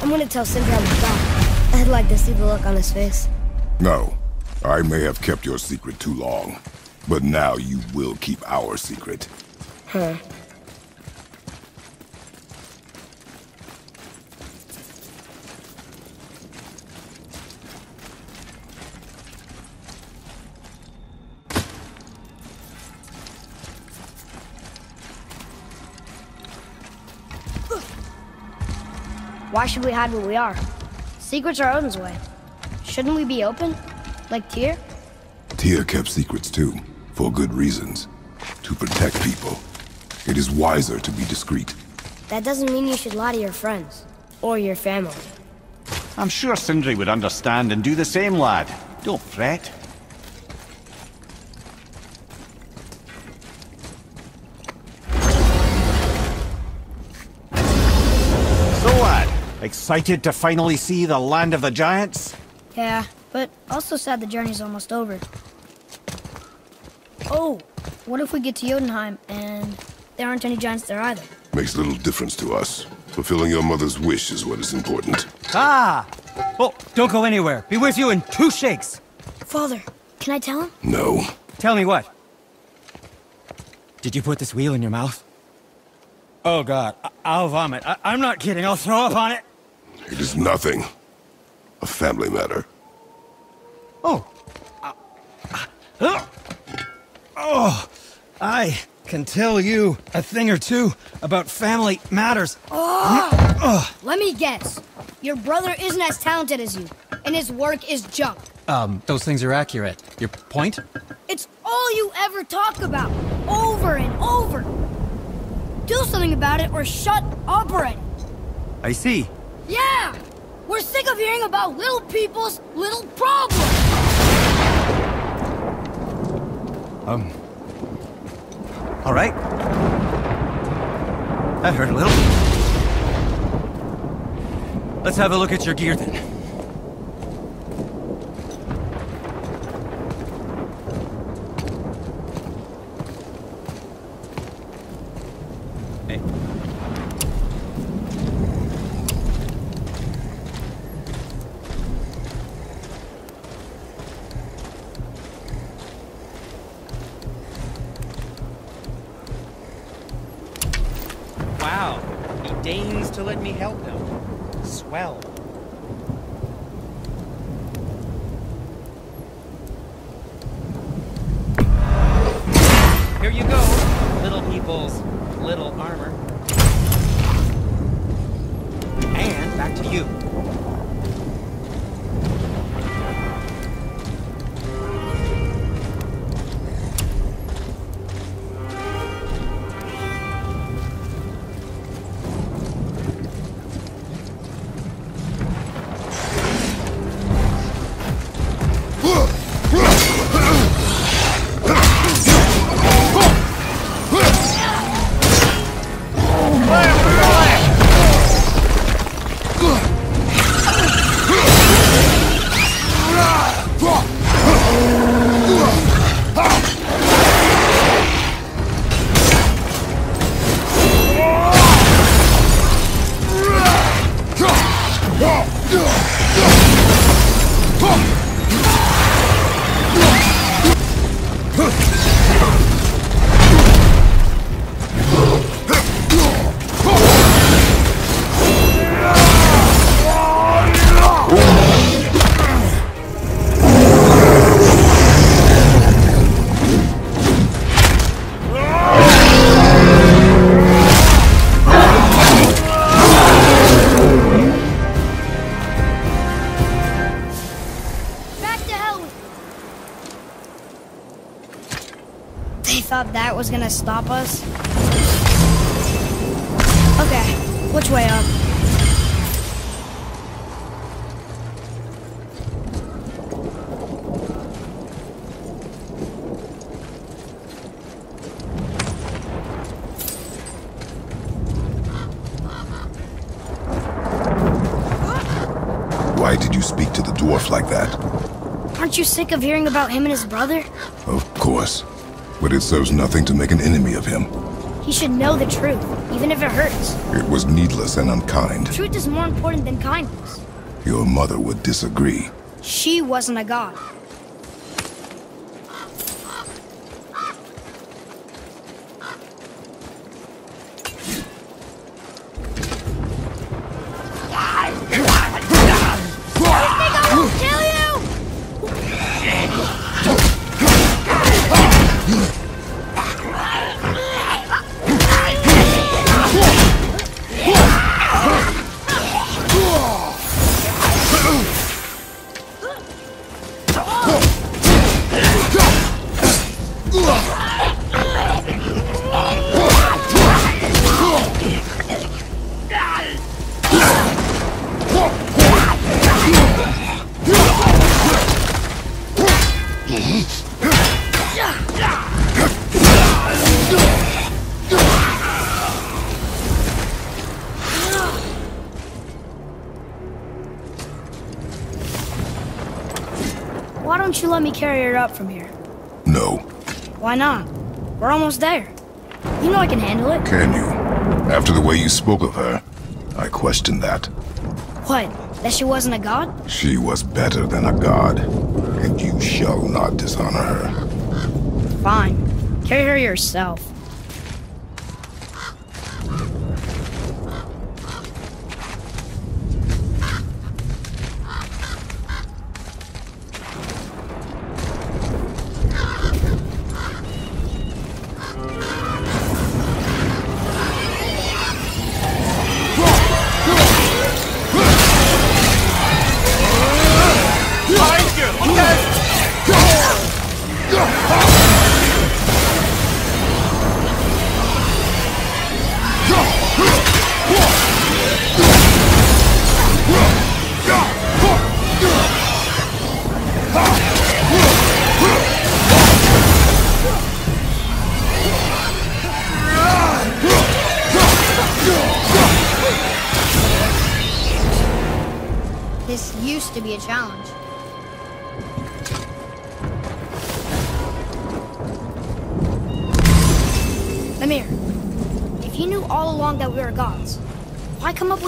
I'm gonna tell Sindri I'm back. I'd like to see the look on his face. No. I may have kept your secret too long, but now you will keep our secret. Huh. Why should we hide where we are? Secrets are Odin's way. Shouldn't we be open? Like Tyr? Tyr kept secrets too, for good reasons. To protect people. It is wiser to be discreet. That doesn't mean you should lie to your friends. Or your family. I'm sure Sindri would understand and do the same, lad. Don't fret. Excited to finally see the land of the giants? Yeah, but also sad the journey's almost over. Oh, what if we get to Jotunheim and there aren't any giants there either? Makes little difference to us. Fulfilling your mother's wish is what is important. Ah! Oh, don't go anywhere. Be with you in 2 shakes. Father, can I tell him? No. Tell me what? Did you put this wheel in your mouth? Oh God, I'll vomit. I'm not kidding. I'll throw up on it. It is nothing. A family matter. Oh. Oh, I can tell you a thing or two about family matters. Oh! Let me guess. Your brother isn't as talented as you, and his work is junk. Those things are accurate. Your point? It's all you ever talk about, over and over. Do something about it or shut up already. I see. Yeah! We're sick of hearing about little people's little problems! Alright. That hurt a little. Let's have a look at your gear then. That was gonna stop us. Okay, which way up? Why did you speak to the dwarf like that? Aren't you sick of hearing about him and his brother? Of course. But it serves nothing to make an enemy of him. He You should know the truth, even if it hurts. It was needless and unkind. Truth is more important than kindness. Your mother would disagree. She wasn't a god. Let me carry her up from here. No. Why not? We're almost there. You know I can handle it. Can you? After the way you spoke of her, I question that. What? That she wasn't a god? She was better than a god, and you shall not dishonor her. Fine. Carry her yourself.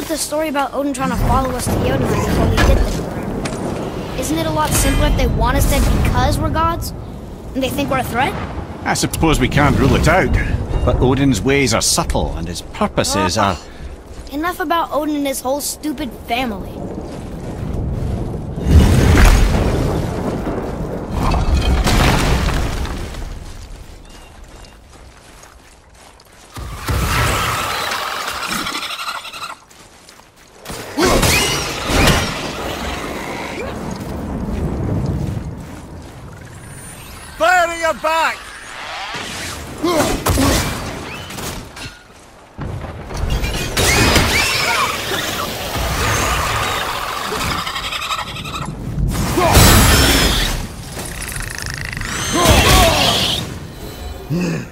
The story about Odin trying to follow us to Jotunheim before we did this forever. Isn't it a lot simpler if they want us dead because we're gods? And they think we're a threat? I suppose we can't rule it out. But Odin's ways are subtle and his purposes are... Enough about Odin and his whole stupid family. Back!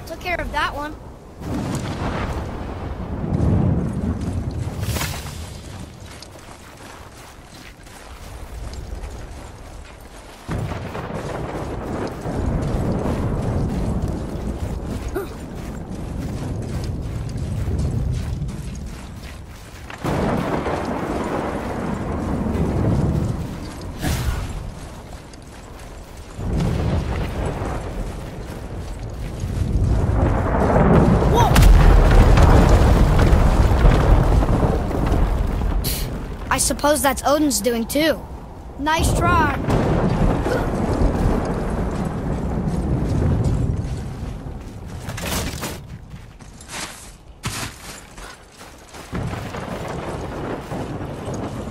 Took care of that one. I suppose that's Odin's doing too. Nice try.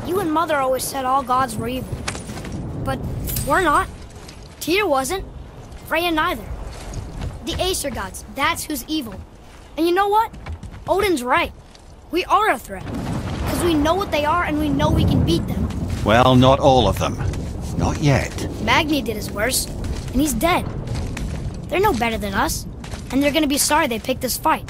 You and Mother always said all gods were evil. But we're not. Tyr wasn't. Freya neither. The Aesir gods, that's who's evil. And you know what? Odin's right. We are a threat. We know what they are, and we know we can beat them. Well, not all of them. Not yet. Magni did his worst, and he's dead. They're no better than us, and they're gonna be sorry they picked this fight.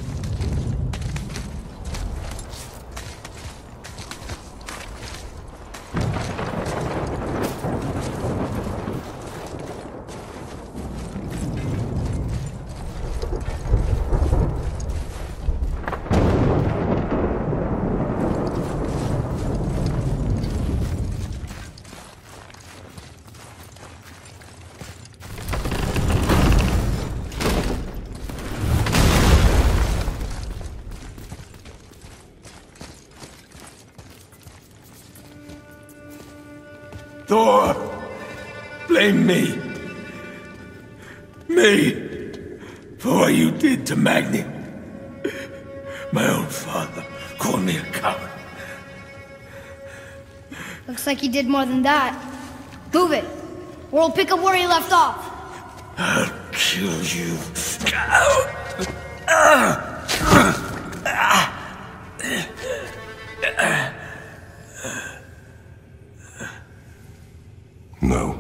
Thor! Blame me. Me. For what you did to Magni. My own father called me a coward. Looks like he did more than that. Move it, or we'll pick up where he left off. I'll kill you. No.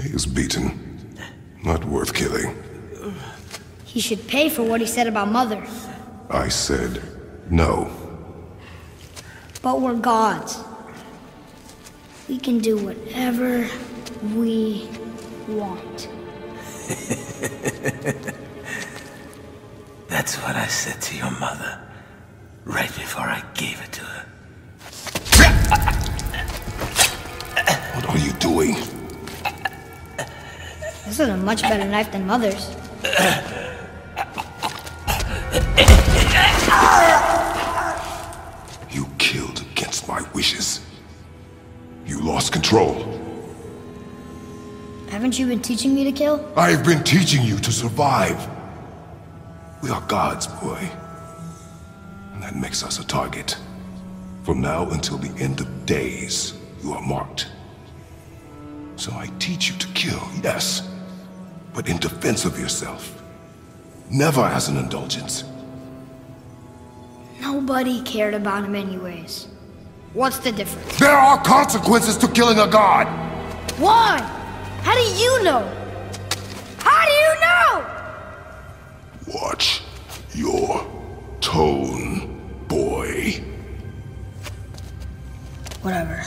He is beaten. Not worth killing. He should pay for what he said about Mother. I said no. But we're gods. We can do whatever we want. That's what I said to your mother, right before I gave it to her. What are you doing? This is a much better knife than Mother's. You killed against my wishes. You lost control. Haven't you been teaching me to kill? I've been teaching you to survive. We are gods, boy. And that makes us a target. From now until the end of days, you are marked. So I teach you to kill, yes, but in defense of yourself. Never as an indulgence. Nobody cared about him anyways. What's the difference? There are consequences to killing a god! Why? How do you know? How do you know? Watch your tone, boy. Whatever.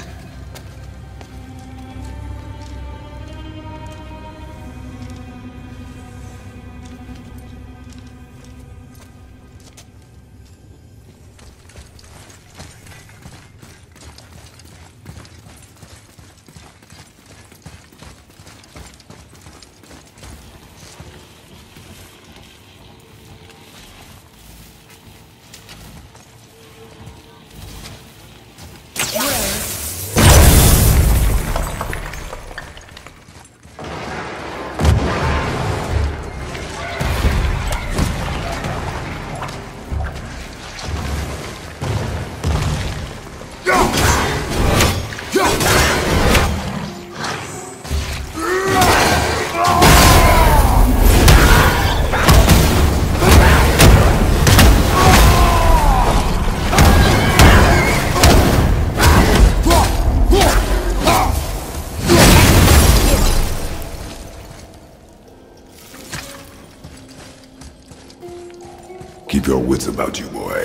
Your wits about you, boy.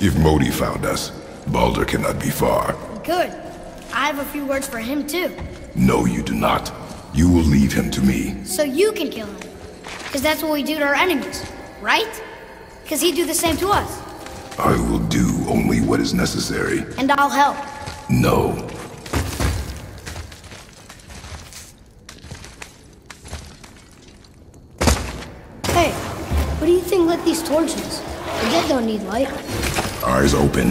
If Modi found us, Baldur cannot be far. Good. I have a few words for him, too. No, you do not. You will leave him to me. So you can kill him. Because that's what we do to our enemies, right? Because he'd do the same to us. I will do only what is necessary. And I'll help. No. Hey, what do you think lit these torches? They don't need light. Eyes open. I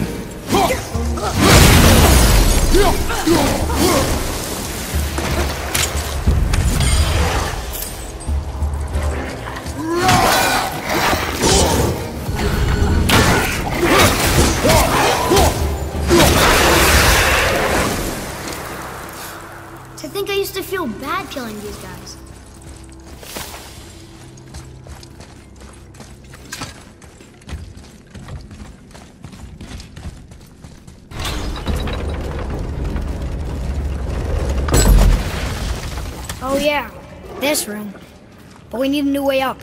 think I used to feel bad killing these guys. Oh yeah, this room. But we need a new way up.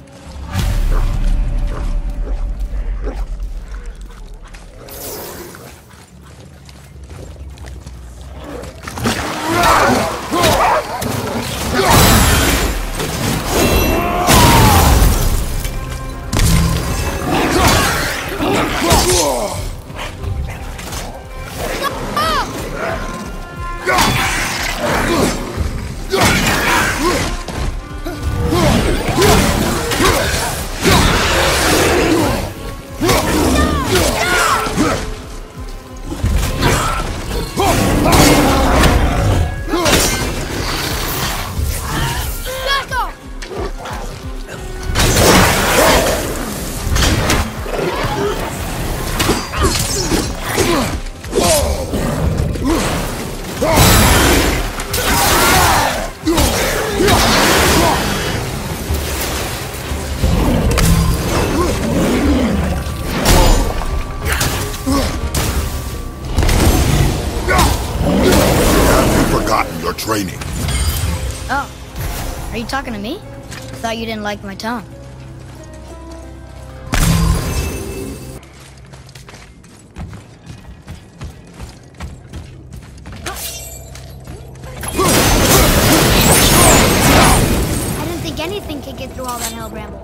raining. Oh, are you talking to me? I thought you didn't like my tone. I didn't think anything could get through all that hell bramble.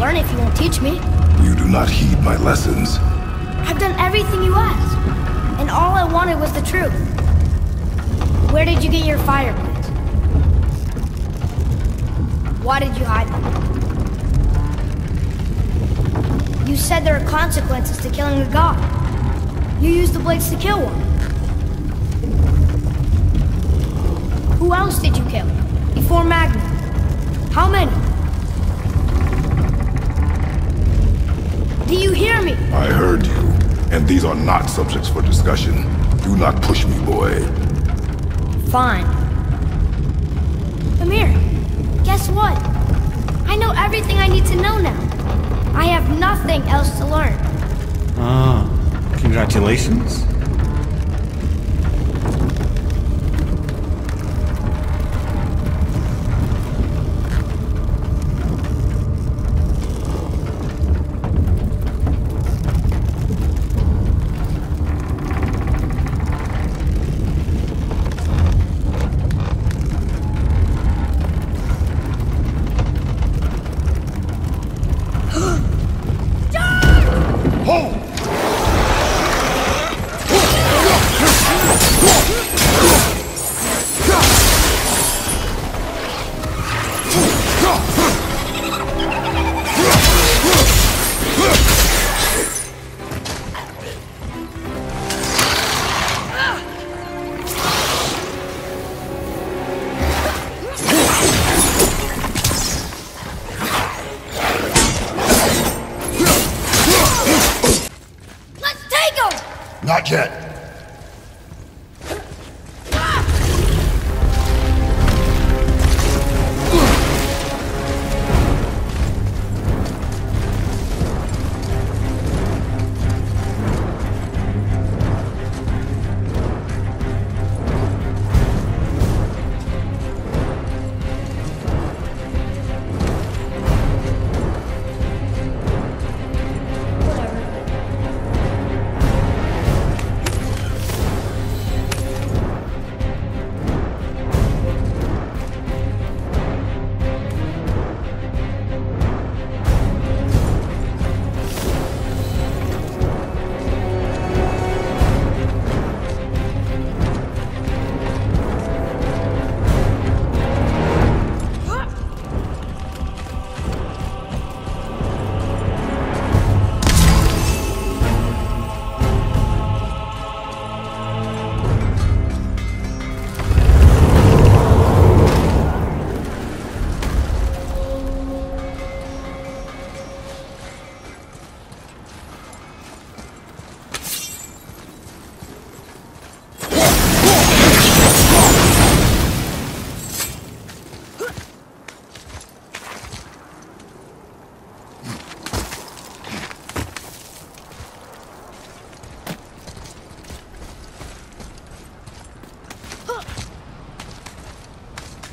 Learn if you won't teach me. You do not heed my lessons. I've done everything you asked, and all I wanted was the truth. Where did you get your fire pit? Why did you hide them? You said there are consequences to killing a god. You used the blades to kill one. Who else did you kill before Magni? How many? Do you hear me? I heard you, and these are not subjects for discussion. Do not push me, boy. Fine. Mimir, guess what? I know everything I need to know now. I have nothing else to learn. Ah, congratulations.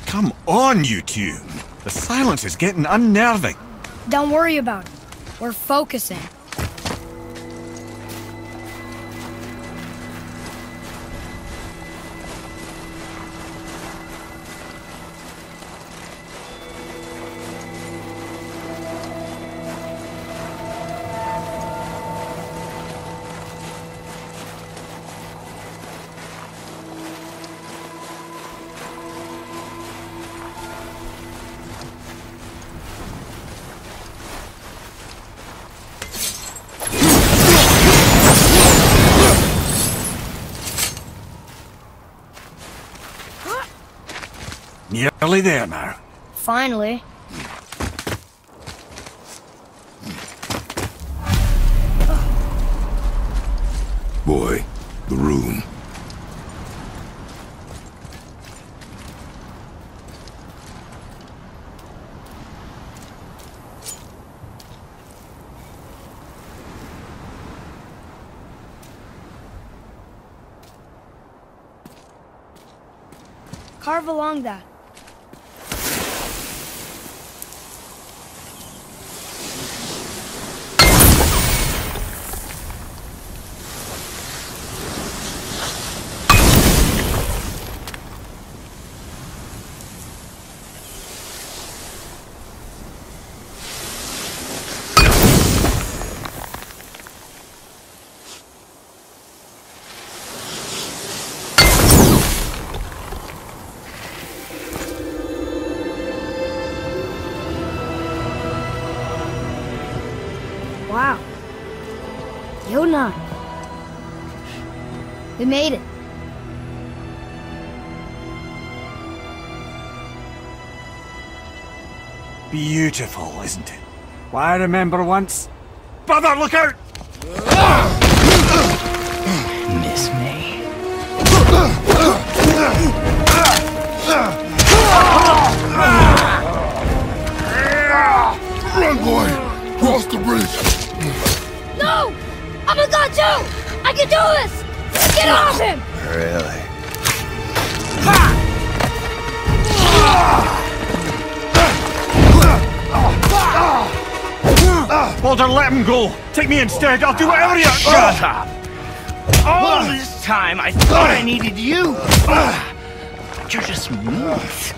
Come on, you two! The silence is getting unnerving. Don't worry about it. We're focusing. Nearly there now. Finally. Boy, the rune. Carve along that. We made it. Beautiful, isn't it? Well, I remember once. Brother, look out! Miss me. Run, boy! Cross the bridge! No! I'm a god too! I can do this! Get off him! Really? Baldur, let him go! Take me instead! I'll do whatever you... Shut up! All this time I thought I needed you! But you're just meat.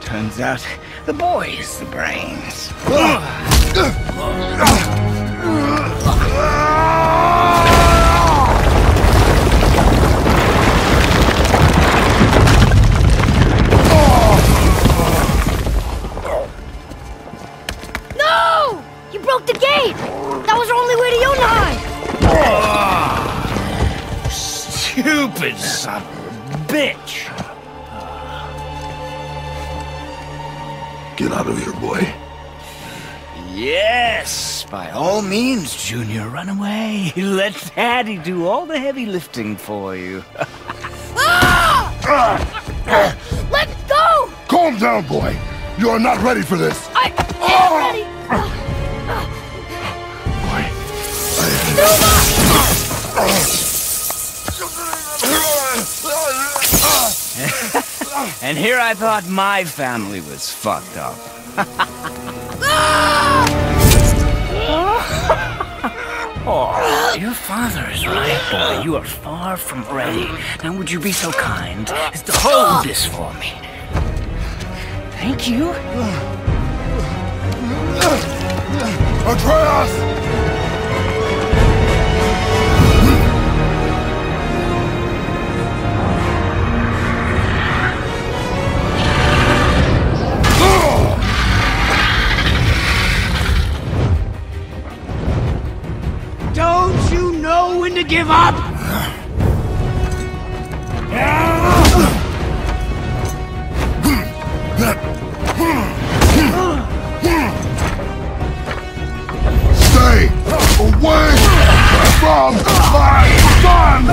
Turns out the boy is the brains. The gate! That was our only way to Jotunheim! Oh, stupid son of a bitch! Get out of here, boy. Yes! By all means, Junior, run away. Let Daddy do all the heavy lifting for you. Let go! Calm down, boy! You are not ready for this! I am ready! And here I thought my family was fucked up. Oh, your father is right, boy. You are far from ready. Now would you be so kind as to hold this for me? Thank you. Atreus! To give up? Stay away from my son!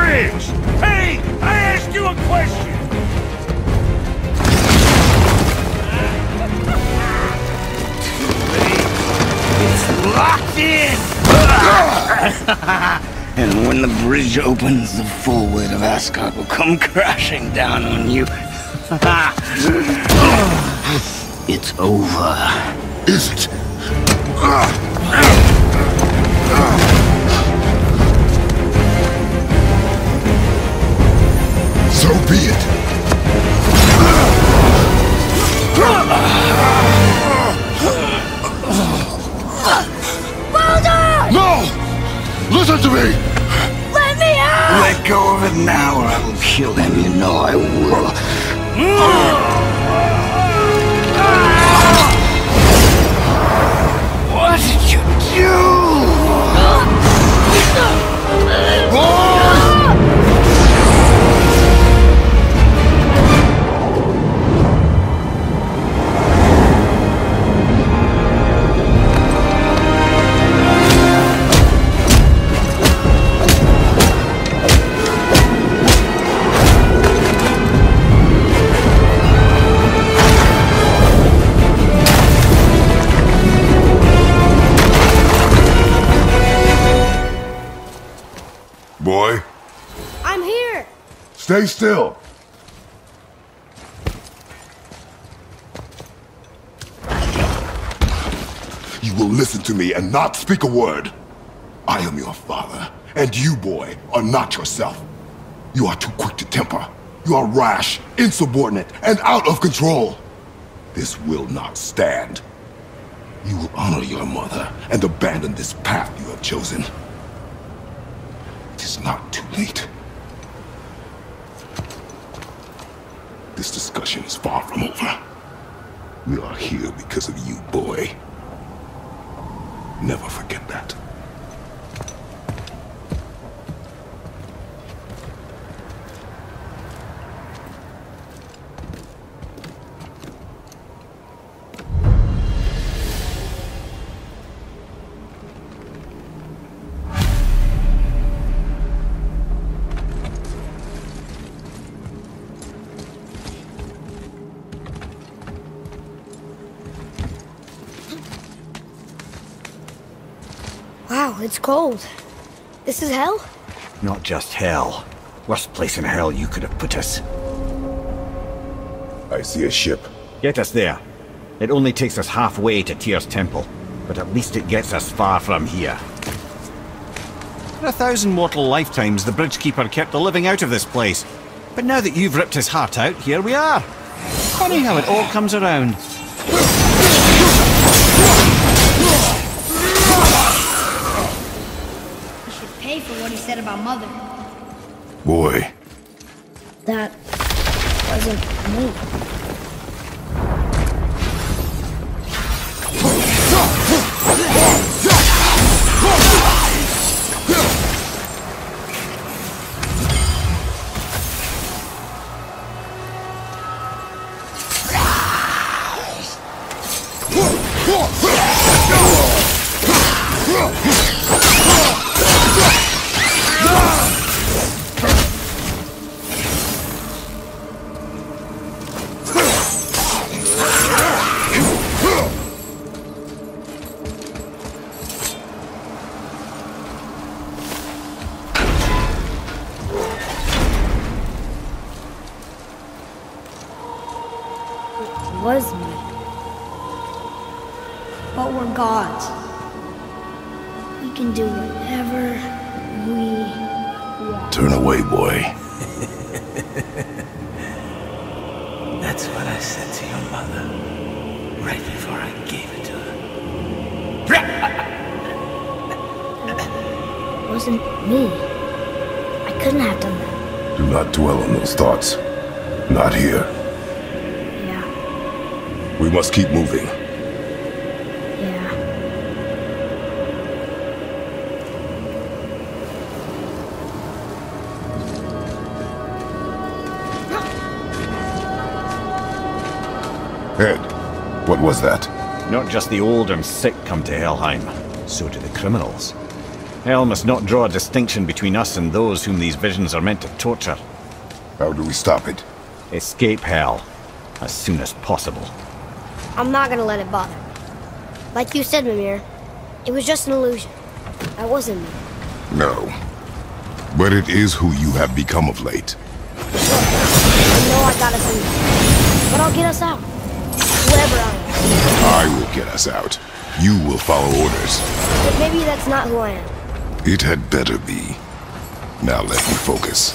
friends! Hey, I asked you a question! It's locked in! And when the bridge opens, the full weight of Asgard will come crashing down on you. It's over. Is it? So be it. Baldur! No! Listen to me! Let me out! Let go of it now or I will kill him, you know I will. What did you do? Boy? I'm here! Stay still! You will listen to me and not speak a word! I am your father, and you, boy, are not yourself. You are too quick to temper. You are rash, insubordinate, and out of control. This will not stand. You will honor your mother and abandon this path you have chosen. It's not too late. This discussion is far from over. We are here because of you, boy. Never forget that. It's cold. This is hell? Not just hell. Worst place in hell you could have put us. I see a ship. Get us there. It only takes us halfway to Tyr's temple, but at least it gets us far from here. For 1,000 mortal lifetimes, the bridgekeeper kept the living out of this place. But now that you've ripped his heart out, here we are. Funny how it all comes around. About mother. Boy. That wasn't me. Thoughts. Not here. Yeah. We must keep moving. Yeah. Ed, what was that? Not just the old and sick come to Helheim, so do the criminals. Hell must not draw a distinction between us and those whom these visions are meant to torture. How do we stop it? Escape Hell, as soon as possible. I'm not gonna let it bother me. Like you said, Mimir, it was just an illusion. That wasn't me. No. But it is who you have become of late. I know I got us in, but I'll get us out. Whoever I am. I will get us out. You will follow orders. But maybe that's not who I am. It had better be. Now let me focus.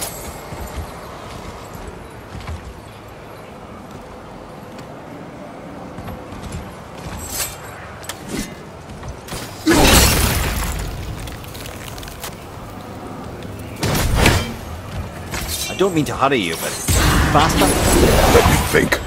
I don't mean to hurry you, but faster? Let me think.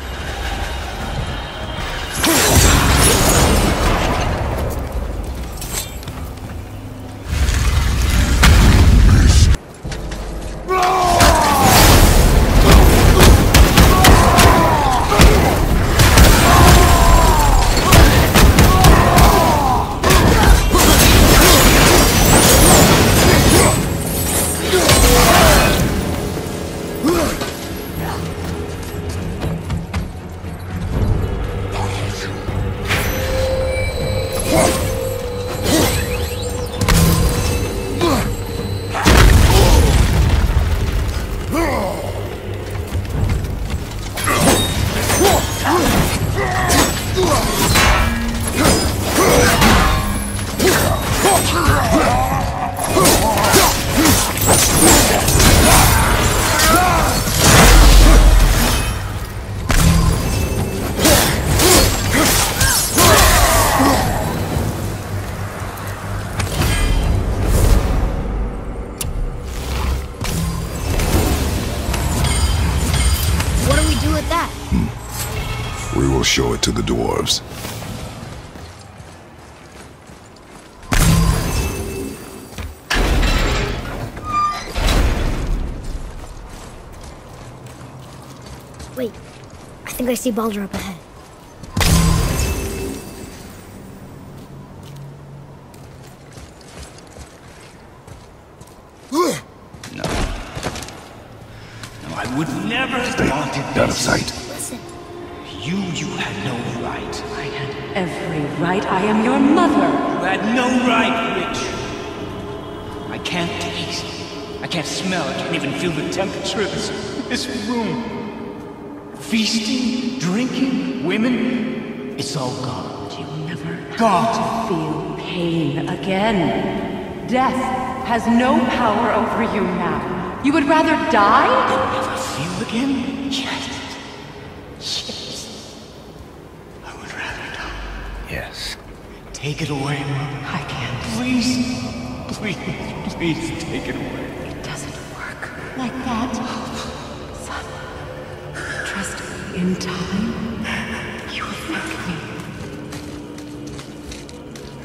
Show it to the dwarves. Wait, I think I see Baldur up ahead. No. No, I would never have wanted this. Out of sight. You had no right. I had every right. I am your mother. You had no right, witch. I can't taste it. I can't smell it. I can't even feel the temperature of this room. Feasting, drinking, women. It's all gone. You'll never have to feel pain again. Death has no power over you now. You would rather die? You'll never feel again? Yes. Take it away, Mother. I can't. Please take it away. It doesn't work like that. Son, trust me, in time, you will thank me. You will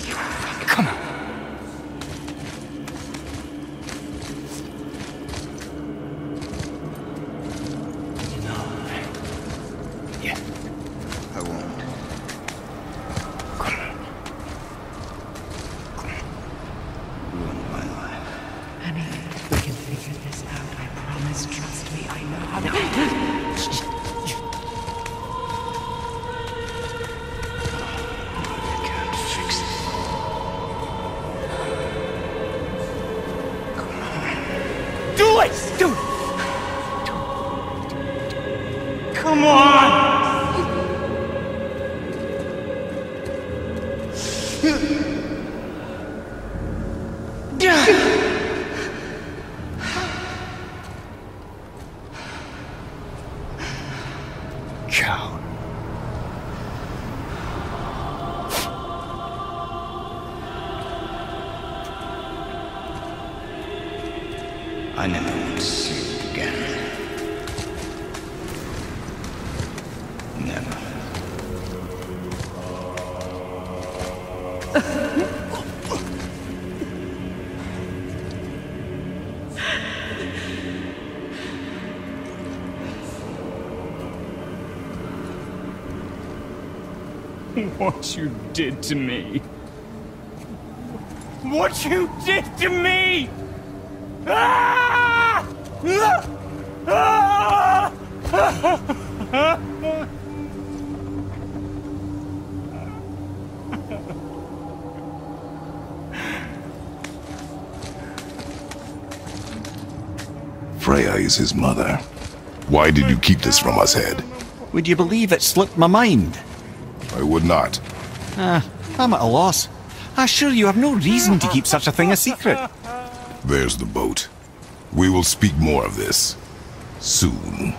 thank me. Come on. You know, yeah, I won't. I never want to see you again. Never. What you did to me. what you did to me! Ah! Ah! Ah! Freya is his mother. Why did you keep this from us, Head? Would you believe it slipped my mind? I would not. I'm at a loss. I assure you I've no reason to keep such a thing a secret. There's the boat. We will speak more of this. Soon.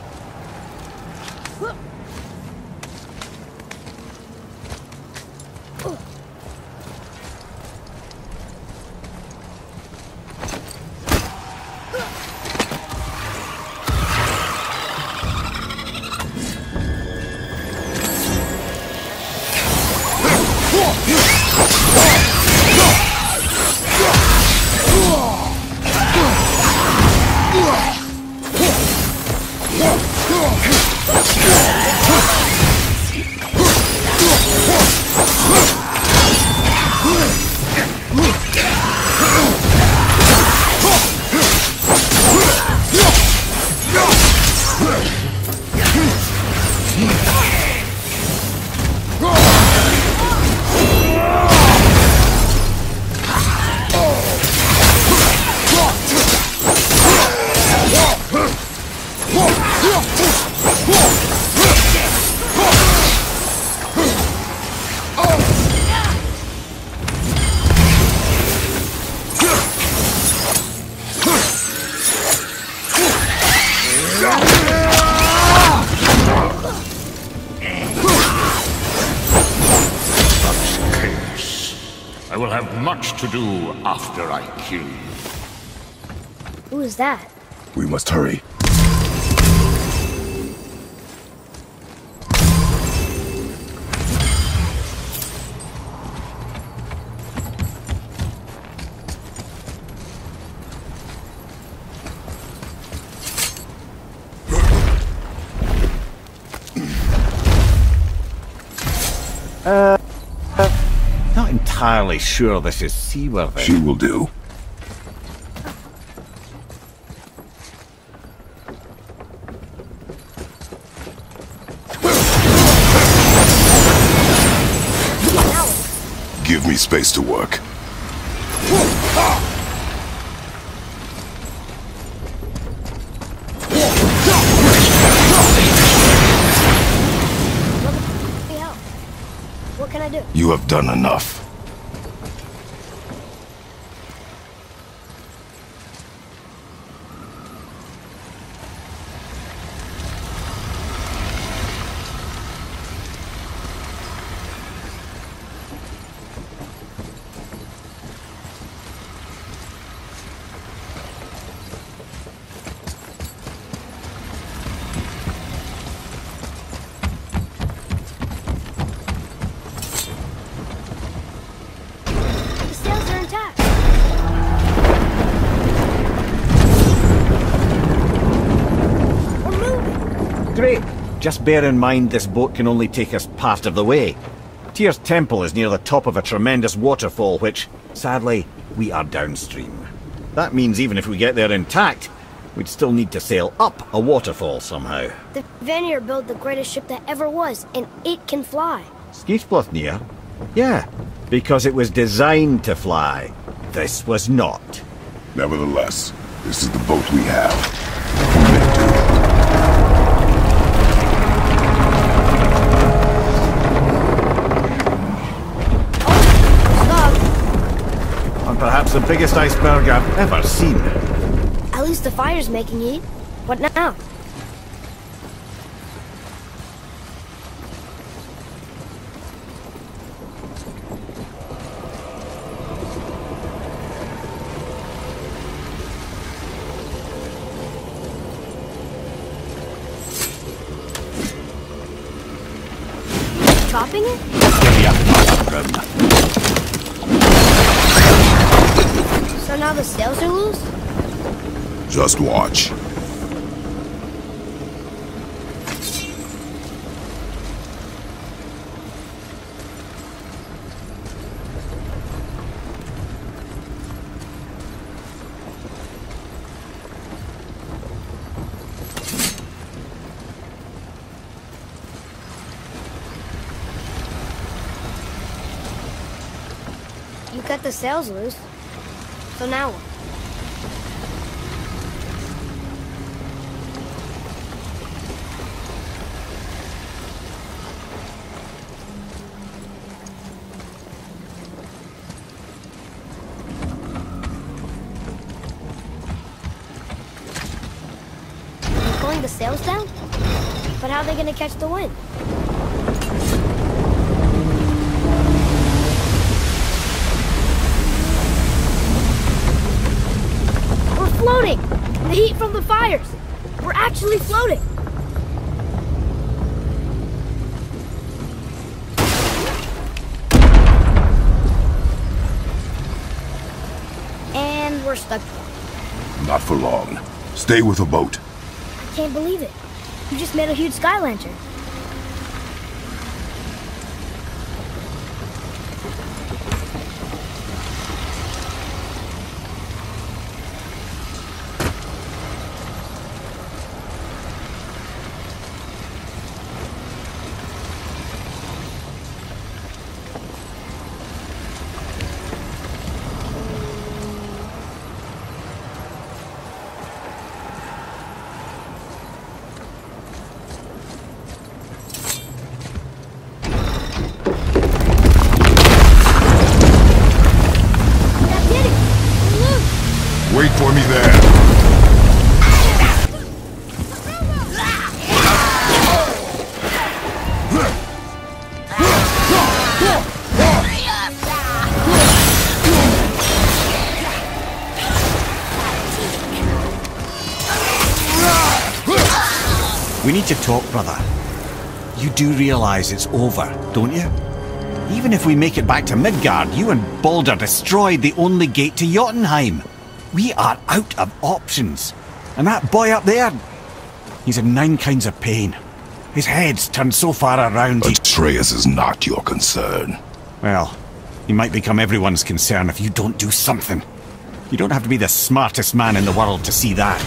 To do after I kill you. Who is that? We must hurry. Entirely sure this is seaworthy. She will do. Give me space to work. What can I do? You have done enough. Just bear in mind this boat can only take us part of the way. Tyr's temple is near the top of a tremendous waterfall which, sadly, we are downstream. That means even if we get there intact, we'd still need to sail up a waterfall somehow. The Vanir built the greatest ship that ever was, and it can fly. Skeethblothnir? Yeah, because it was designed to fly. This was not. Nevertheless, this is the boat we have. Perhaps the biggest iceberg I've ever seen. At least the fire's making heat. What now? Chopping it? So now the sails are loose? Just watch. cut the sails loose. So now what? The sails down? But how are they going to catch the wind? We're floating! The heat from the fires! We're actually floating! And we're stuck. Not for long. Stay with the boat. I can't believe it. You just made a huge sky lantern. We need to talk, brother. You do realize it's over, don't you? Even if we make it back to Midgard, you and Baldur destroyed the only gate to Jotunheim. We are out of options. And that boy up there, he's in 9 kinds of pain. His head's turned so far around. Atreus is not your concern. Well, he might become everyone's concern if you don't do something. You don't have to be the smartest man in the world to see that.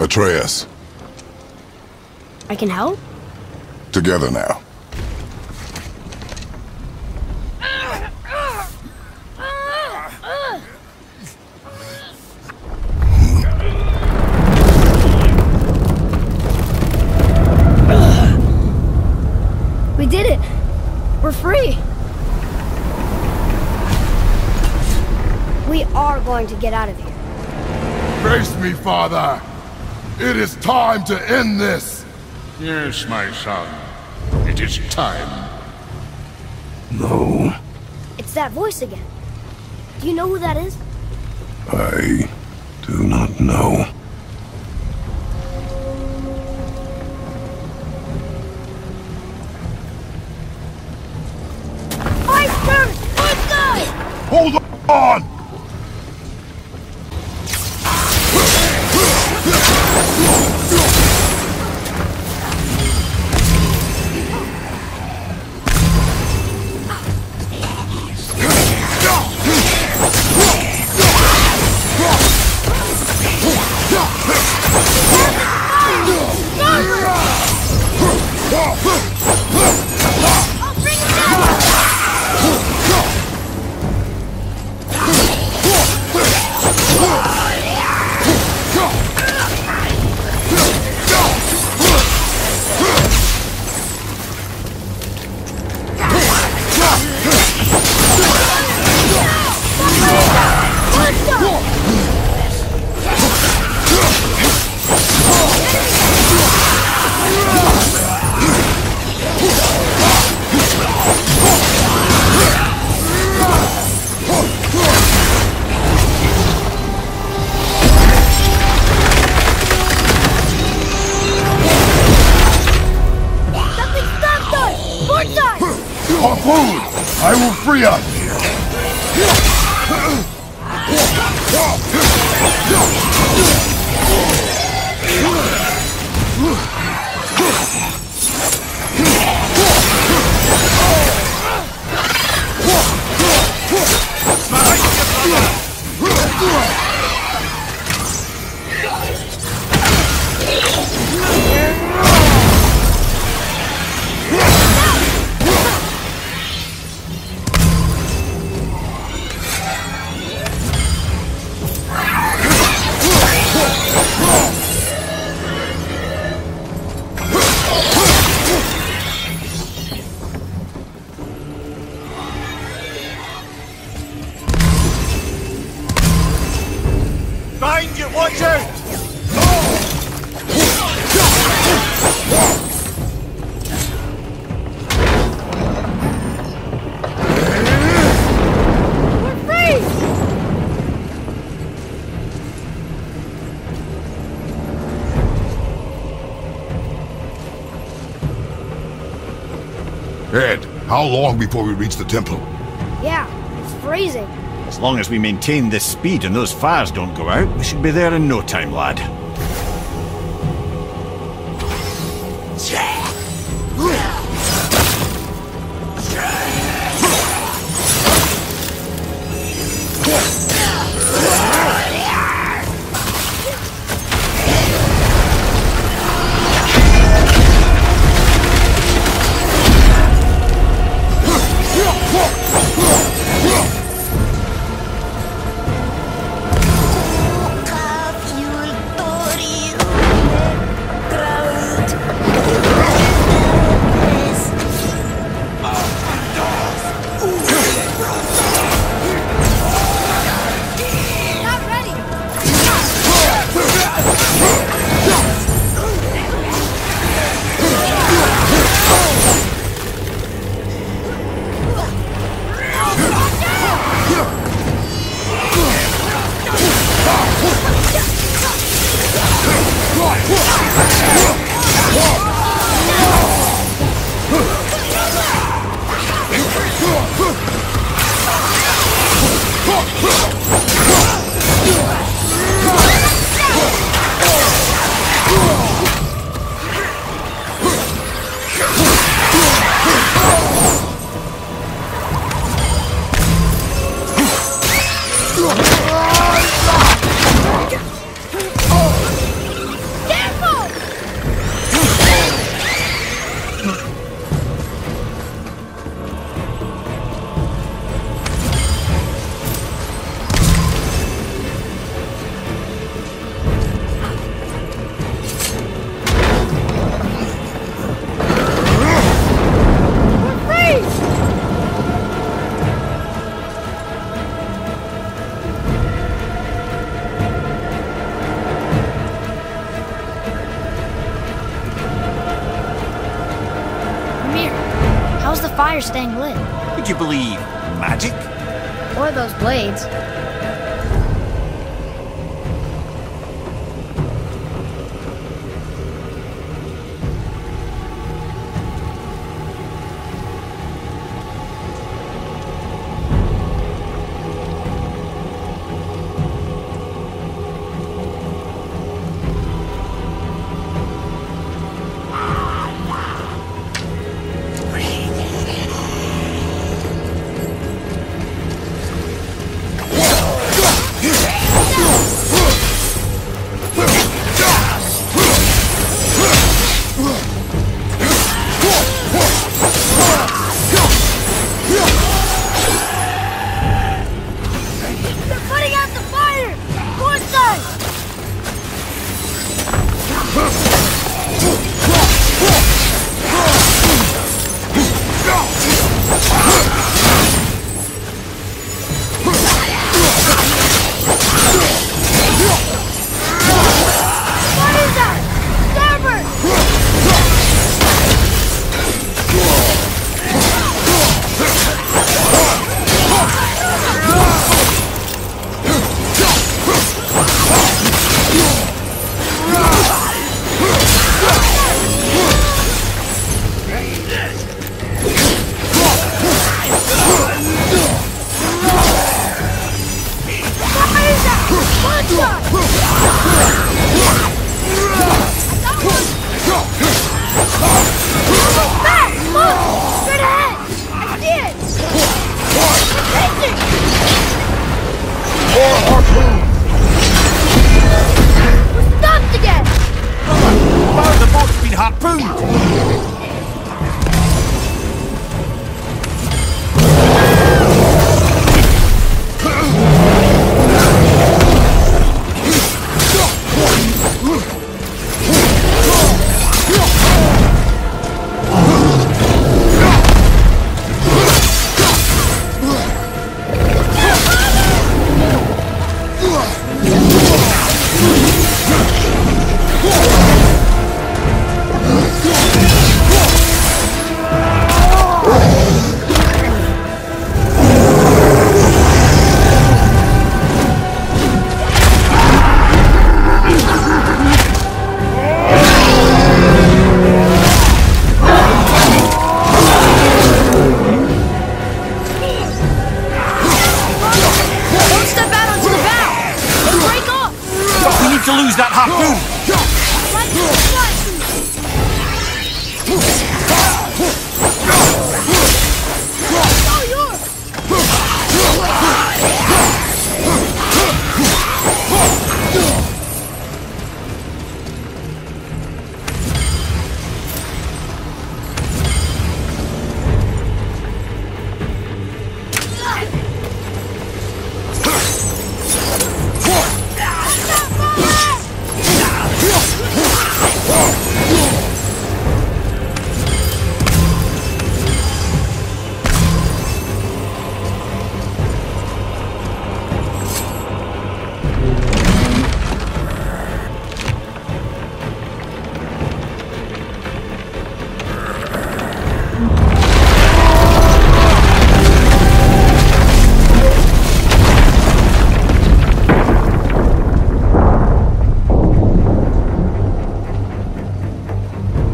Atreus. I can help? Together now. We did it! We're free! We are going to get out of here. Face me, father! It is time to end this! Yes, my son. It is time. No. It's that voice again. Do you know who that is? I do not know. Iceberg! Let's go! Hold on! Freya! Ed, how long before we reach the temple? Yeah, it's freezing. As long as we maintain this speed and those fires don't go out, we should be there in no time, lad. Staying lit. Would you believe magic? Or those blades. to lose that harpoon!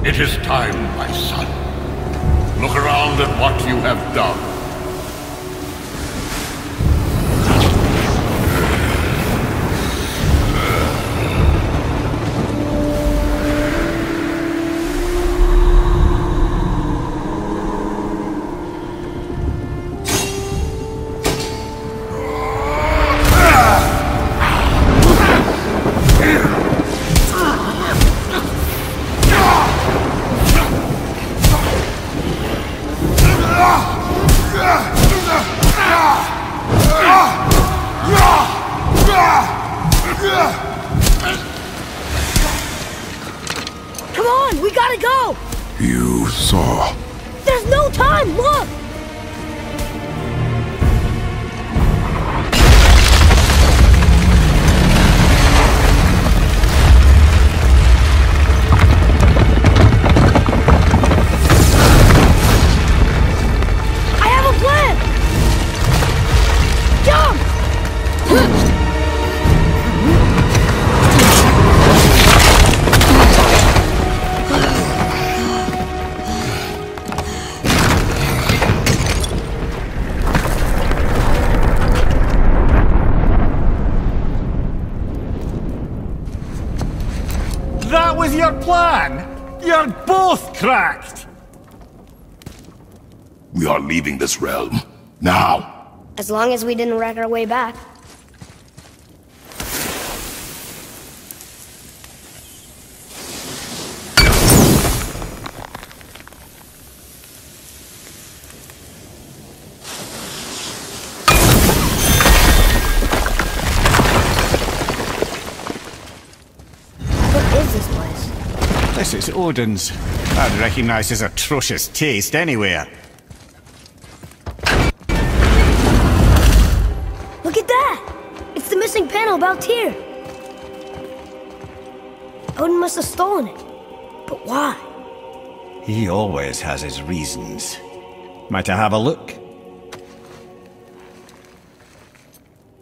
It is time, my son. Look around at what you have done. We are leaving this realm. Now! As long as we didn't wreck our way back. What is this place? This is Odin's. I'd recognize his atrocious taste anywhere. Look at that! It's the missing panel about Tyr. Odin must have stolen it. But why? He always has his reasons. Might I have a look?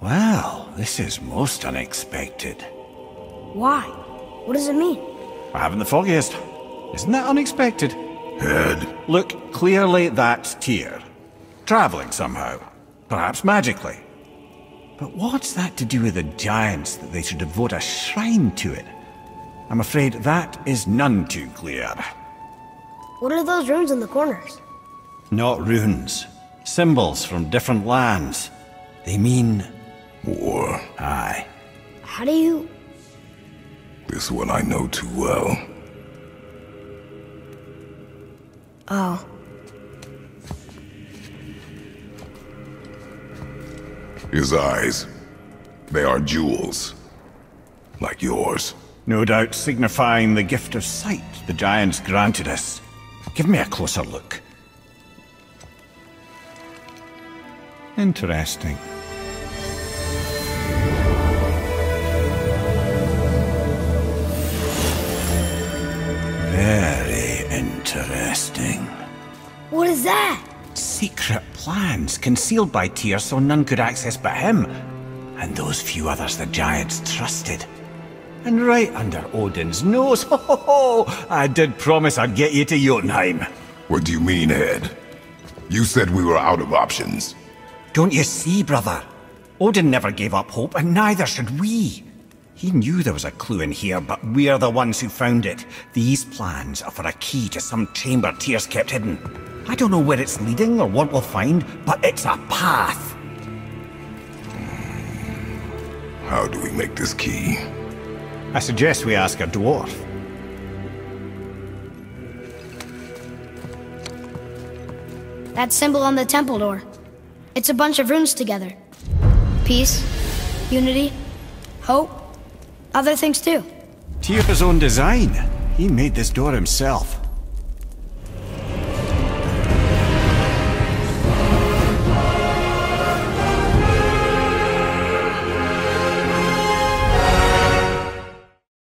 Wow, this is most unexpected. Why? What does it mean? I haven't the foggiest. Isn't that unexpected? Head. Look, clearly that's Tyr. Travelling somehow. Perhaps magically. But what's that to do with the giants that they should devote a shrine to it? I'm afraid that is none too clear. What are those runes in the corners? Not runes. Symbols from different lands. They mean... war. Aye. How do you... This one I know too well. Oh. His eyes. They are jewels. Like yours. No doubt signifying the gift of sight the giants granted us. Give me a closer look. Interesting. Very interesting. What is that? Secret plans concealed by Tyr so none could access but him, and those few others the giants trusted. And right under Odin's nose, ho ho ho! I did promise I'd get you to Jotunheim. What do you mean, Ed? You said we were out of options. Don't you see, brother? Odin never gave up hope, and neither should we. He knew there was a clue in here, but we're the ones who found it. These plans are for a key to some chamber Tyr's kept hidden. I don't know where it's leading or what we'll find, but it's a path. How do we make this key? I suggest we ask a dwarf. That symbol on the temple door. It's a bunch of runes together. Peace, unity, hope, other things too. Tyr's own design. He made this door himself.